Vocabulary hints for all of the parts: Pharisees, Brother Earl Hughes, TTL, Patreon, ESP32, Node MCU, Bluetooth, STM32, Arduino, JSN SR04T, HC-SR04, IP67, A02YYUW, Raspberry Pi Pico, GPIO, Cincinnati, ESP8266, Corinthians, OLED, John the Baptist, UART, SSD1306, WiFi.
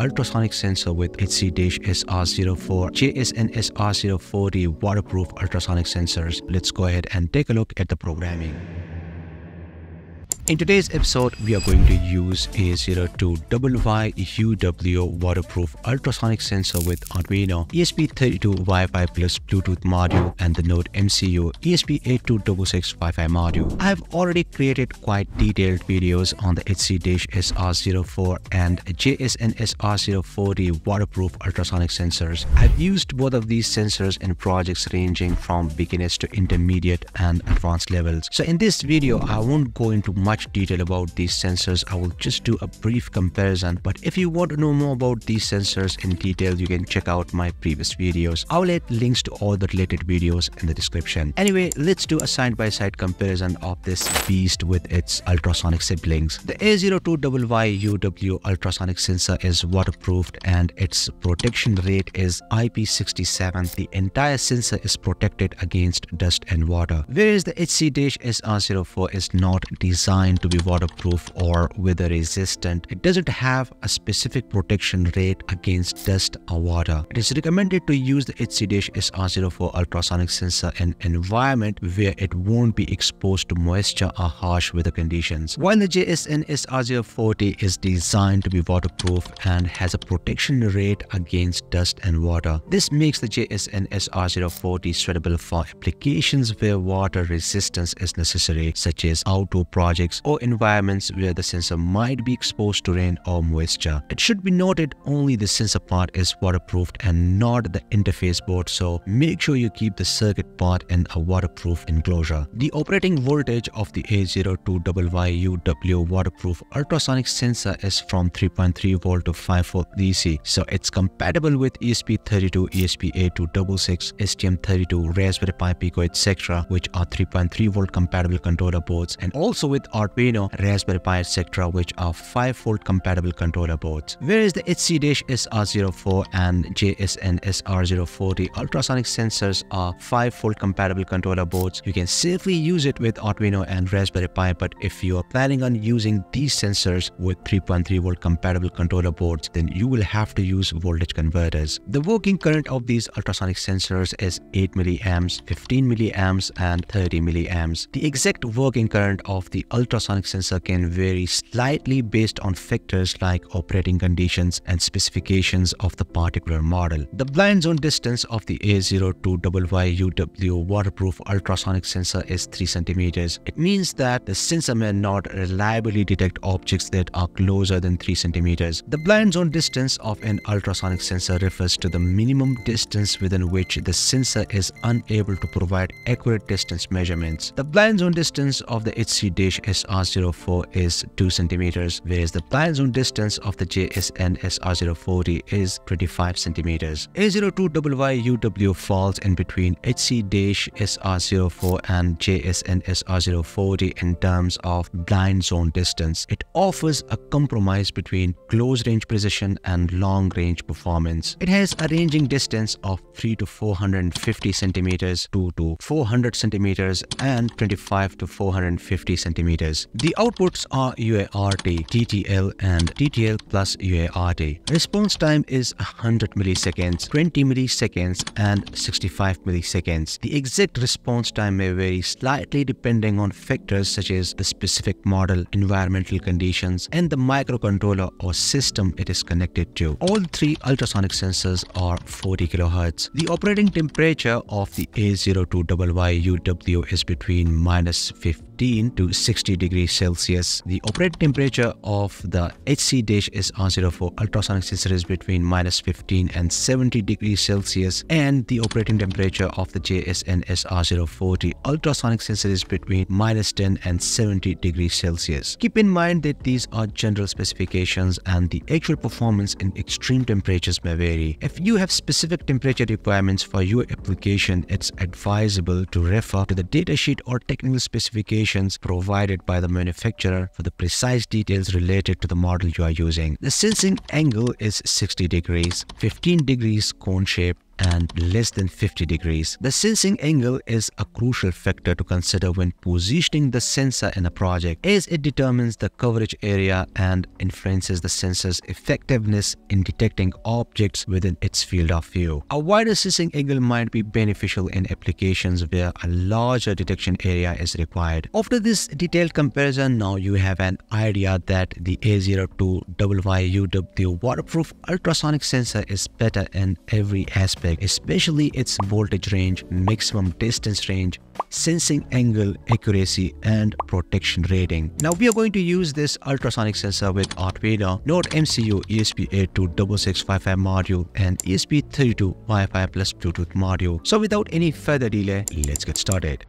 ultrasonic sensor with HC-SR04, JSN SR04T waterproof ultrasonic sensors. Let's go ahead and take a look at the programming. In today's episode, we are going to use A02YYUW waterproof ultrasonic sensor with Arduino, ESP32 Wi-Fi plus Bluetooth module, and the Node MCU ESP8266 Wi-Fi module. I have already created quite detailed videos on the HC-SR04 and JSN SR04T waterproof ultrasonic sensors. I've used both of these sensors in projects ranging from beginners to intermediate and advanced levels. So in this video, I won't go into much detail about these sensors. I will just do a brief comparison, but if you want to know more about these sensors in detail, you can check out my previous videos. I will add links to all the related videos in the description. Anyway, let's do a side-by-side comparison of this beast with its ultrasonic siblings. The A02YYUW ultrasonic sensor is waterproofed and its protection rate is IP67. The entire sensor is protected against dust and water, whereas the HC-SR04 is not designed to be waterproof or weather resistant. It doesn't have a specific protection rate against dust or water. It is recommended to use the HC-SR04 ultrasonic sensor in an environment where it won't be exposed to moisture or harsh weather conditions, while the JSN SR04T is designed to be waterproof and has a protection rate against dust and water. This makes the JSN SR04T suitable for applications where water resistance is necessary, such as outdoor projects or environments where the sensor might be exposed to rain or moisture. It should be noted only the sensor part is waterproofed and not the interface board, so make sure you keep the circuit part in a waterproof enclosure. The operating voltage of the A02YYUW waterproof ultrasonic sensor is from 3.3V to 5V DC, so it's compatible with ESP32, ESP8266, STM32, Raspberry Pi Pico, etc., which are 3.3V compatible controller boards, and also with Arduino, Raspberry Pi, etc., which are 5V compatible controller boards. Whereas the HC-SR04 and JSN SR04T ultrasonic sensors are 5V compatible controller boards, you can safely use it with Arduino and Raspberry Pi, but if you are planning on using these sensors with 3.3V compatible controller boards, then you will have to use voltage converters. The working current of these ultrasonic sensors is 8 milliamps, 15 milliamps, and 30 milliamps. The exact working current of the ultrasonic sensor can vary slightly based on factors like operating conditions and specifications of the particular model. The blind zone distance of the A02YYUW waterproof ultrasonic sensor is 3 centimeters. It means that the sensor may not reliably detect objects that are closer than 3 centimeters. The blind zone distance of an ultrasonic sensor refers to the minimum distance within which the sensor is unable to provide accurate distance measurements. The blind zone distance of the HC-SR04 is 2 centimeters, whereas the blind zone distance of the JSN SR04T is 25 centimeters. A02YYUW falls in between HC-SR04 and JSN SR04T in terms of blind zone distance. It offers a compromise between close range precision and long range performance. It has a ranging distance of 3 to 450 centimeters, 2 to 400 centimeters, and 25 to 450 centimeters. The outputs are UART, TTL, and TTL plus UART. Response time is 100 milliseconds, 20 milliseconds, and 65 milliseconds. The exact response time may vary slightly depending on factors such as the specific model, environmental conditions, and the microcontroller or system it is connected to. All three ultrasonic sensors are 40 kHz. The operating temperature of the A02YYUW is between -15 to 60 degrees Celsius. The operating temperature of the HC-SR04 ultrasonic sensor is between -15 and 70 degrees Celsius, and the operating temperature of the JSN SR04T ultrasonic sensor is between -10 and 70 degrees Celsius. Keep in mind that these are general specifications and the actual performance in extreme temperatures may vary. If you have specific temperature requirements for your application, it's advisable to refer to the datasheet or technical specifications provided by the manufacturer for the precise details related to the model you are using. The sensing angle is 60 degrees, 15 degrees cone shape, and less than 50 degrees. The sensing angle is a crucial factor to consider when positioning the sensor in a project, as it determines the coverage area and influences the sensor's effectiveness in detecting objects within its field of view. A wider sensing angle might be beneficial in applications where a larger detection area is required. After this detailed comparison, now you have an idea that the A02YYUW waterproof ultrasonic sensor is better in every aspect, especially its voltage range, maximum distance range, sensing angle, accuracy, and protection rating. Now we are going to use this ultrasonic sensor with Arduino, Node MCU, ESP8266 Wi-Fi module, and ESP32 Wi-Fi plus Bluetooth module. So without any further delay, let's get started.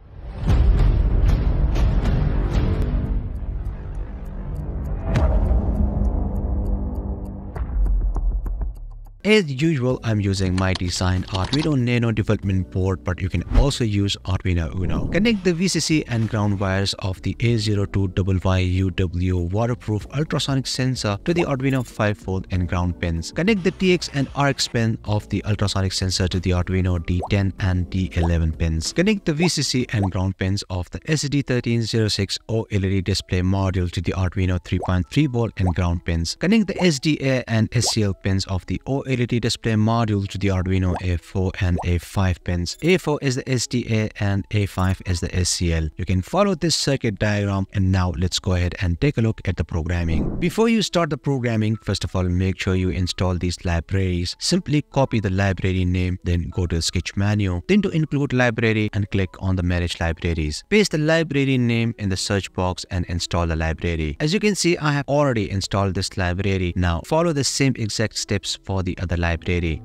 As usual, I'm using my designed Arduino Nano development board, but you can also use Arduino Uno. Connect the VCC and ground wires of the A02YYUW waterproof ultrasonic sensor to the Arduino 5V and ground pins. Connect the TX and RX pin of the ultrasonic sensor to the Arduino D10 and D11 pins. Connect the VCC and ground pins of the STM32 OLED display module to the Arduino 3.3V and ground pins. Connect the SDA and SCL pins of the OLED display module to the Arduino A4 and A5 pins. A4 is the SDA and A5 is the SCL. You can follow this circuit diagram, and now let's go ahead and take a look at the programming. Before you start the programming, first of all, make sure you install these libraries. Simply copy the library name, then go to the sketch menu, then to include library and click on the manage libraries. Paste the library name in the search box and install the library. As you can see, I have already installed this library. Now follow the same exact steps for the other library.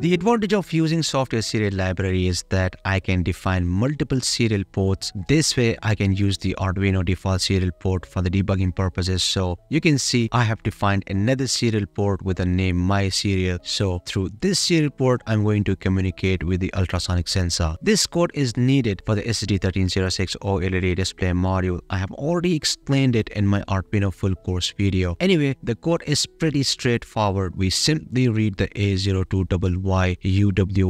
The advantage of using software serial library is that I can define multiple serial ports. This way I can use the Arduino default serial port for the debugging purposes. So you can see I have defined another serial port with the name my serial. So through this serial port I'm going to communicate with the ultrasonic sensor. This code is needed for the STM32 OLED display module. I have already explained it in my Arduino full course video. Anyway, the code is pretty straightforward. We simply read the A02YYUW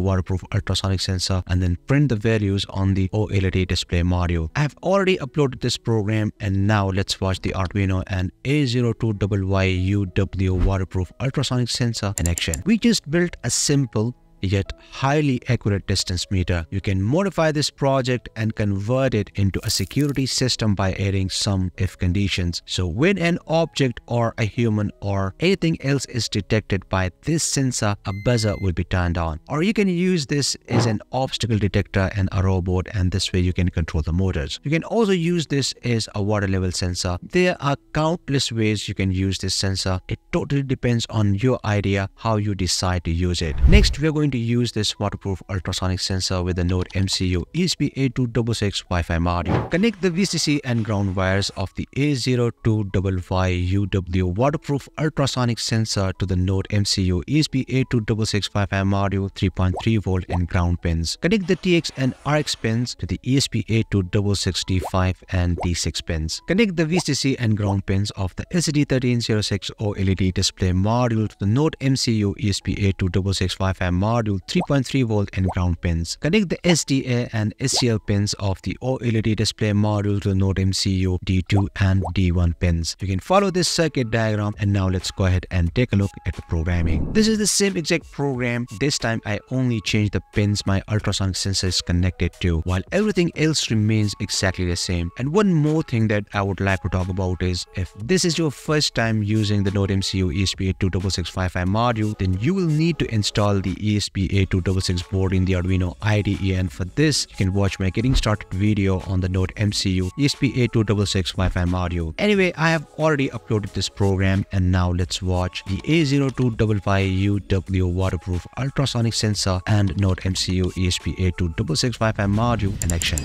waterproof ultrasonic sensor and then print the values on the OLED display module. I have already uploaded this program, and now let's watch the Arduino and A02YYUW waterproof ultrasonic sensor in action. We just built a simple yet highly accurate distance meter. You can modify this project and convert it into a security system by adding some if conditions. So when an object or a human or anything else is detected by this sensor, a buzzer will be turned on. Or you can use this as an obstacle detector and a robot, and this way you can control the motors. You can also use this as a water level sensor. There are countless ways you can use this sensor. It totally depends on your idea, how you decide to use it. Next, we are going to use this waterproof ultrasonic sensor with the Node MCU ESP8266 Wi-Fi module. Connect the VCC and ground wires of the A02YYUW waterproof ultrasonic sensor to the Node MCU ESP8266 Wi-Fi module 3.3V and ground pins. Connect the TX and RX pins to the ESP8266 D5 and D6 pins. Connect the VCC and ground pins of the STM32 OLED display module to the Node MCU ESP8266 Wi-Fi module 3.3V and ground pins. Connect the SDA and SCL pins of the OLED display module to the Node MCU D2 and D1 pins. You can follow this circuit diagram, and now let's go ahead and take a look at the programming. This is the same exact program. This time I only changed the pins my ultrasonic sensor is connected to, while everything else remains exactly the same. And one more thing that I would like to talk about is, if this is your first time using the Node MCU ESP8266 Wi-Fi module, then you will need to install the ESP8266 board in the Arduino IDE, and for this you can watch my getting started video on the Node MCU ESP8266 Wi-Fi module. Anyway, I have already uploaded this program, and now let's watch the A02YYUW waterproof ultrasonic sensor and Node MCU ESP8266 Wi-Fi module in action.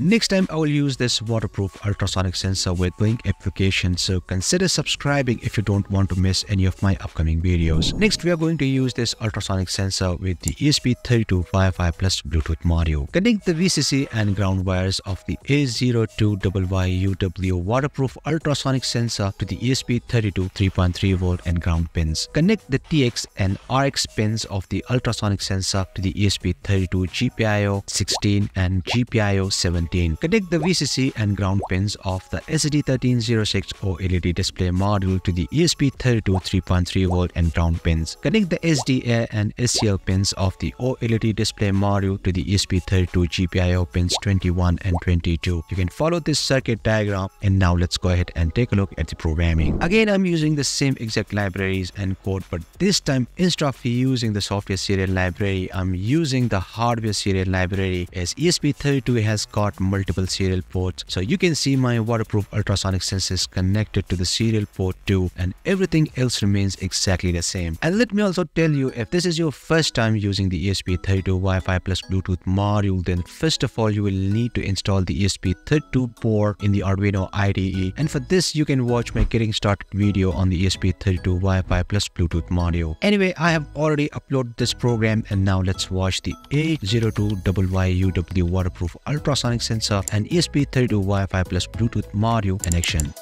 Next time I will use this waterproof ultrasonic sensor with doing applications, so consider subscribing if you don't want to miss any of my upcoming videos. Next we are going to use this ultrasonic sensor with the ESP32 Wi-Fi plus Bluetooth module. Connect the VCC and ground wires of the A02YYUW waterproof ultrasonic sensor to the ESP32 3.3V and ground pins. Connect the TX and RX pins of the ultrasonic sensor to the ESP32 GPIO 16 and GPIO 17. Connect the VCC and ground pins of the SSD1306 OLED display module to the ESP32 3.3V and ground pins. Connect the SDA and SCL pins of the OLED display module to the ESP32 GPIO pins 21 and 22. You can follow this circuit diagram, and now let's go ahead and take a look at the programming. Again, I'm using the same exact libraries and code, but this time instead of using the software serial library, I'm using the hardware serial library, as ESP32 has got multiple serial ports. So you can see my waterproof ultrasonic sensor is connected to the serial port 2, and everything else remains exactly the same. And let me also tell you, if this is your first time using the ESP32 Wi-Fi plus Bluetooth module, then first of all you will need to install the ESP32 board in the Arduino IDE, and for this you can watch my getting started video on the ESP32 Wi-Fi plus Bluetooth module. Anyway, I have already uploaded this program, and now let's watch the A02YYUW waterproof ultrasonic sensor and ESP32 Wi-Fi plus Bluetooth module in action.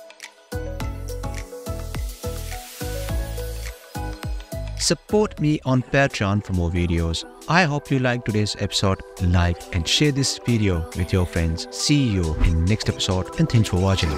Support me on Patreon for more videos. I hope you liked today's episode. Like and share this video with your friends. See you in next episode, and thanks for watching.